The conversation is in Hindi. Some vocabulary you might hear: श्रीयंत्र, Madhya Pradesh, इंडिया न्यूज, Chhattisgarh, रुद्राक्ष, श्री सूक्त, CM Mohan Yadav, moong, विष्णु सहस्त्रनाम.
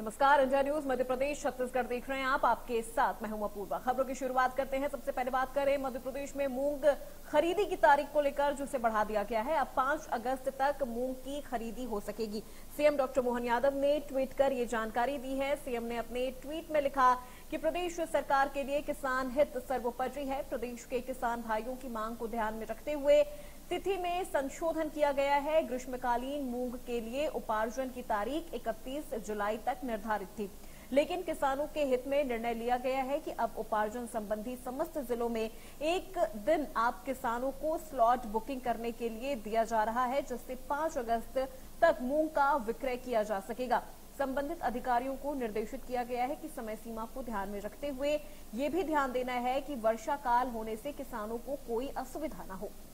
नमस्कार, इंडिया न्यूज मध्य प्रदेश छत्तीसगढ़ देख रहे हैं आप, आपके साथ मैं हूं अपूर्वा। खबरों की शुरुआत करते हैं। सबसे पहले बात करें मध्य प्रदेश में मूंग खरीदी की तारीख को लेकर जिसे बढ़ा दिया गया है। अब 5 अगस्त तक मूंग की खरीदी हो सकेगी। सीएम डॉक्टर मोहन यादव ने ट्वीट कर ये जानकारी दी है। सीएम ने अपने ट्वीट में लिखा कि प्रदेश सरकार के लिए किसान हित सर्वोपरि है। प्रदेश के किसान भाइयों की मांग को ध्यान में रखते हुए तिथि में संशोधन किया गया है। ग्रीष्मकालीन मूंग के लिए उपार्जन की तारीख 31 जुलाई तक निर्धारित थी, लेकिन किसानों के हित में निर्णय लिया गया है कि अब उपार्जन संबंधी समस्त जिलों में एक दिन आप किसानों को स्लॉट बुकिंग करने के लिए दिया जा रहा है, जिससे 5 अगस्त तक मूंग का विक्रय किया जा सकेगा। संबंधित अधिकारियों को निर्देशित किया गया है कि समय सीमा को ध्यान में रखते हुए ये भी ध्यान देना है कि वर्षा काल होने से किसानों को कोई असुविधा न हो।